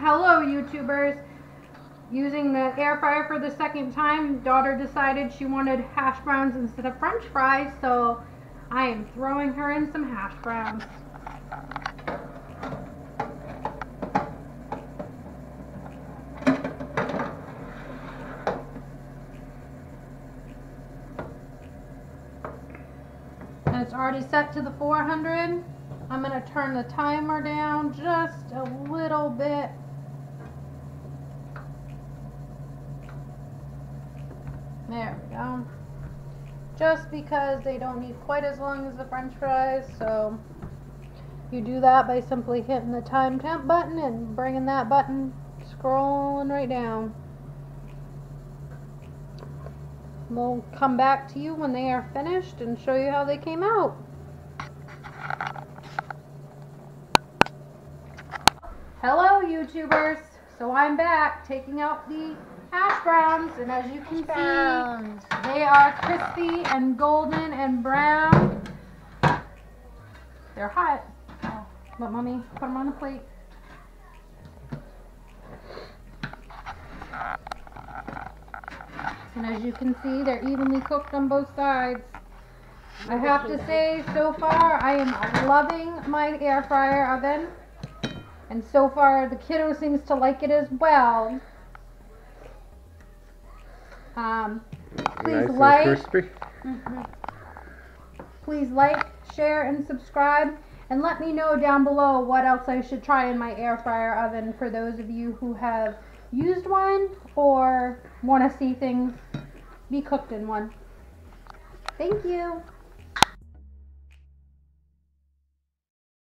Hello, YouTubers. Using the air fryer for the second time, daughter decided she wanted hash browns instead of french fries, so I am throwing her in some hash browns. And it's already set to the 400. I'm going to turn the timer down just a little bit. There we go. Just because they don't need quite as long as the french fries, so you do that by simply hitting the time temp button and bringing that button, scrolling right down. We'll come back to you when they are finished and show you how they came out. Hello, YouTubers. So I'm back taking out the hash browns, and as you can see, they are crispy and golden and brown. They're hot. Oh, but Mommy, put them on the plate. And as you can see, they're evenly cooked on both sides. I have to say, so far, I am loving my air fryer oven. And so far, the kiddo seems to like it as well. Please like, share, and subscribe, and let me know down below what else I should try in my air fryer oven for those of you who have used one or want to see things be cooked in one. Thank you.